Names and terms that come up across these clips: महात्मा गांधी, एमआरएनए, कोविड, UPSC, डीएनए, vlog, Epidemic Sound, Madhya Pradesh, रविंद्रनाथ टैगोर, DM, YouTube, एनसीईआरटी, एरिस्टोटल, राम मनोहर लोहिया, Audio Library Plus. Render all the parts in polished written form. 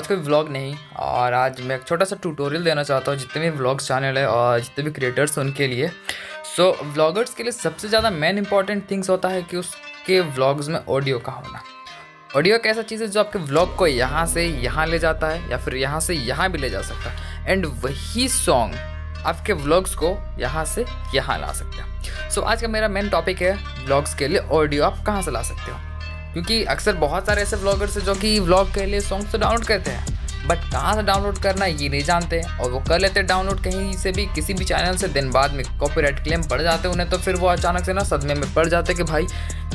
आज कोई व्लॉग नहीं, और आज मैं एक छोटा सा ट्यूटोरियल देना चाहता हूँ जितने भी व्लॉग्स चैनल है और जितने भी क्रिएटर्स हैं उनके लिए। सो व्लॉगर्स के लिए सबसे ज़्यादा मेन इंपॉर्टेंट थिंग्स होता है कि उसके व्लॉग्स में ऑडियो का होना। ऑडियो एक ऐसा चीज़ है जो आपके व्लॉग को यहाँ से यहाँ ले जाता है या फिर यहाँ से यहाँ भी ले जा सकता है, एंड वही सॉन्ग आपके व्लॉग्स को यहाँ से यहाँ ला सकते हैं। सो आज का मेरा मेन टॉपिक है व्लॉग्स के लिए ऑडियो आप कहाँ से ला सकते हो, क्योंकि अक्सर बहुत सारे ऐसे व्लॉगर्स हैं जो कि व्लॉग के लिए सॉन्ग्स तो डाउनलोड करते हैं बट कहाँ से डाउनलोड करना ये नहीं जानते, और वो कर लेते हैं डाउनलोड कहीं से भी किसी भी चैनल से, दिन बाद में कॉपीराइट क्लेम पड़ जाते हैं उन्हें, तो फिर वो अचानक से ना सदमे में पड़ जाते कि भाई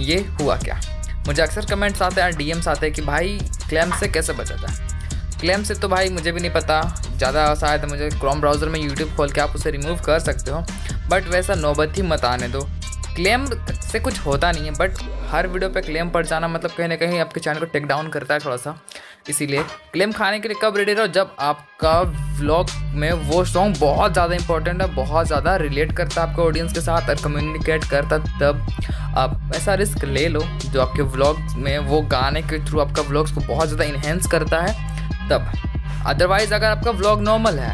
ये हुआ क्या। मुझे अक्सर कमेंट्स आते हैं, डीएम्स आते हैं कि भाई क्लेम से कैसे बचा जाए। क्लेम से तो भाई मुझे भी नहीं पता ज़्यादा, शायद मुझे क्रोम ब्राउज़र में यूट्यूब खोल के आप उसे रिमूव कर सकते हो, बट वैसा नौबत ही मत आने दो। क्लेम से कुछ होता नहीं है, बट हर वीडियो पे क्लेम पड़ जाना मतलब कहीं ना कहीं आपके चैनल को टेक डाउन करता है थोड़ा सा। इसीलिए क्लेम खाने के लिए कब रेडी रहो, जब आपका व्लॉग में वो सॉन्ग बहुत ज़्यादा इंपॉर्टेंट है, बहुत ज़्यादा रिलेट करता है आपके ऑडियंस के साथ और कम्युनिकेट करता, तब आप ऐसा रिस्क ले लो जो आपके व्लॉग में वो गाने के थ्रू आपका व्लॉग्स को बहुत ज़्यादा इन्हेंस करता है तब। अदरवाइज़ अगर आपका व्लॉग नॉर्मल है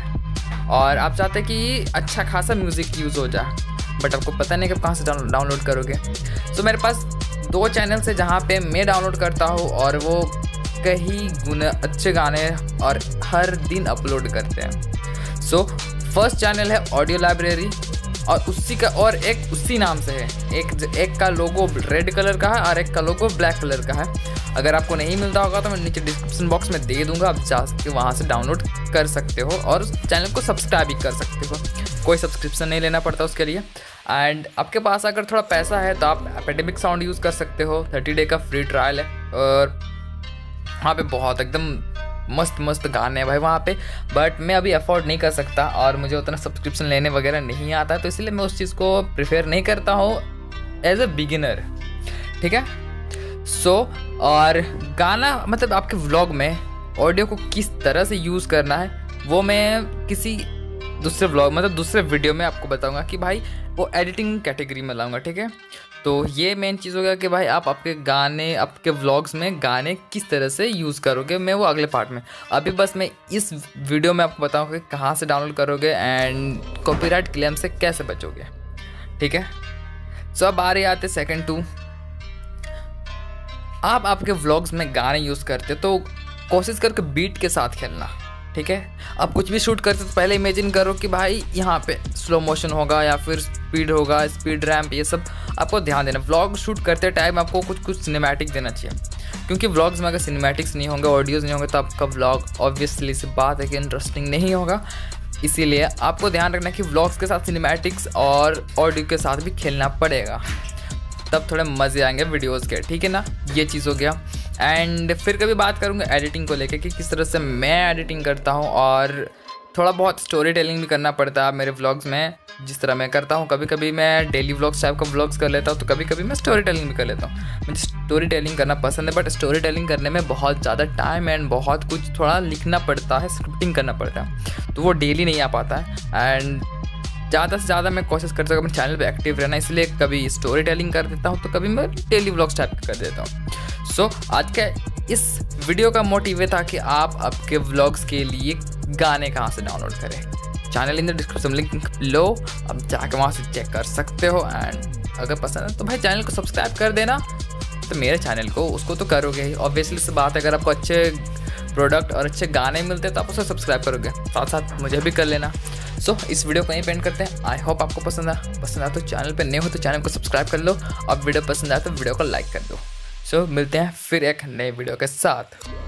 और आप चाहते हैं कि अच्छा खासा म्यूज़िक यूज़ हो जाए बट आपको पता नहीं कि आप कहाँ से डाउनलोड करोगे, तो मेरे पास दो चैनल्स है जहाँ पे मैं डाउनलोड करता हूँ और वो कई गुना अच्छे गाने और हर दिन अपलोड करते हैं। सो फर्स्ट चैनल है ऑडियो लाइब्रेरी, और उसी का और एक उसी नाम से है, एक का लोगो रेड कलर का है और एक का लोगो ब्लैक कलर का है। अगर आपको नहीं मिलता होगा तो मैं नीचे डिस्क्रिप्शन बॉक्स में दे दूँगा, आप जाके वहाँ से डाउनलोड कर सकते हो और उस चैनल को सब्सक्राइब भी कर सकते हो, कोई सब्सक्रिप्शन नहीं लेना पड़ता उसके लिए। एंड आपके पास अगर थोड़ा पैसा है तो आप एपिडेमिक साउंड यूज़ कर सकते हो, 30 डे का फ्री ट्रायल है और वहाँ पे बहुत एकदम मस्त मस्त गाने हैं भाई वहाँ पे, बट मैं अभी अफोर्ड नहीं कर सकता और मुझे उतना सब्सक्रिप्शन लेने वगैरह नहीं आता, तो इसलिए मैं उस चीज़ को प्रेफर नहीं करता हूँ एज अ बिगिनर, ठीक है। सो और गाना मतलब आपके व्लॉग में ऑडियो को किस तरह से यूज़ करना है वो मैं किसी दूसरे व्लॉग मतलब दूसरे वीडियो में आपको बताऊंगा कि भाई वो एडिटिंग कैटेगरी में लाऊंगा, ठीक है। तो ये मेन चीज़ हो गया कि भाई आप आपके गाने आपके व्लॉग्स में गाने किस तरह से यूज़ करोगे, मैं वो अगले पार्ट में। अभी बस मैं इस वीडियो में आपको बताऊंगा कि कहाँ से डाउनलोड करोगे एंड कॉपीराइट क्लेम से कैसे बचोगे, ठीक है। सो अब आ रही आते सेकेंड टू, आप आपके व्लॉग्स में गाने यूज़ करते तो कोशिश करके बीट के साथ खेलना, ठीक है। अब कुछ भी शूट करते तो पहले इमेजिन करो कि भाई यहाँ पे स्लो मोशन होगा या फिर स्पीड होगा, स्पीड रैंप, ये सब आपको ध्यान देना। व्लॉग शूट करते टाइम आपको कुछ कुछ सिनेमैटिक देना चाहिए, क्योंकि व्लॉग्स में अगर सिनेमैटिक्स नहीं होंगे, ऑडियोज़ नहीं होंगे तो आपका व्लॉग ऑब्वियसली सी बात है कि इंटरेस्टिंग नहीं होगा। इसीलिए आपको ध्यान रखना कि व्लॉग्स के साथ सिनेमैटिक्स और ऑडियो के साथ भी खेलना पड़ेगा, तब थोड़े मज़े आएंगे वीडियोज़ के, ठीक है ना। ये चीज़ हो गया। एंड फिर कभी बात करूँगा एडिटिंग को लेके कि किस तरह से मैं एडिटिंग करता हूँ, और थोड़ा बहुत स्टोरी टेलिंग भी करना पड़ता है मेरे व्लॉग्स में जिस तरह मैं करता हूँ। कभी कभी मैं डेली व्लॉग्स टाइप का व्लॉग्स कर लेता हूँ, तो कभी कभी मैं स्टोरी टेलिंग भी कर लेता हूँ। मुझे स्टोरी टेलिंग करना पसंद है, बट स्टोरी टेलिंग करने में बहुत ज़्यादा टाइम एंड बहुत कुछ थोड़ा लिखना पड़ता है, स्क्रिप्टिंग करना पड़ता है, तो वो डेली नहीं आ पाता है। एंड ज़्यादा से ज़्यादा मैं कोशिश करता हूँ अपने चैनल पे एक्टिव रहना, इसलिए कभी स्टोरी टेलिंग कर देता हूँ तो कभी मैं डेली व्लॉग्स टाइप कर देता हूँ। सो आज का इस वीडियो का मोटिव ये था कि आप आपके व्लॉग्स के लिए गाने कहाँ से डाउनलोड करें। Channel in the description link लो, अब जाके वहाँ से चेक कर सकते हो। एंड अगर पसंद है तो भाई चैनल को सब्सक्राइब कर देना, तो मेरे चैनल को उसको तो करोगे ही ऑब्वियसली सी बात है। अगर आपको अच्छे प्रोडक्ट और अच्छे गाने मिलते हैं तो आप उसे सब्सक्राइब करोगे, साथ साथ मुझे भी कर लेना। सो इस वीडियो को यहीं पे एंड करते हैं। आई होप आपको पसंद आया तो चैनल पे नए हो तो चैनल को सब्सक्राइब कर लो, और वीडियो पसंद आया तो वीडियो को लाइक कर दो। सो मिलते हैं फिर एक नए वीडियो के साथ।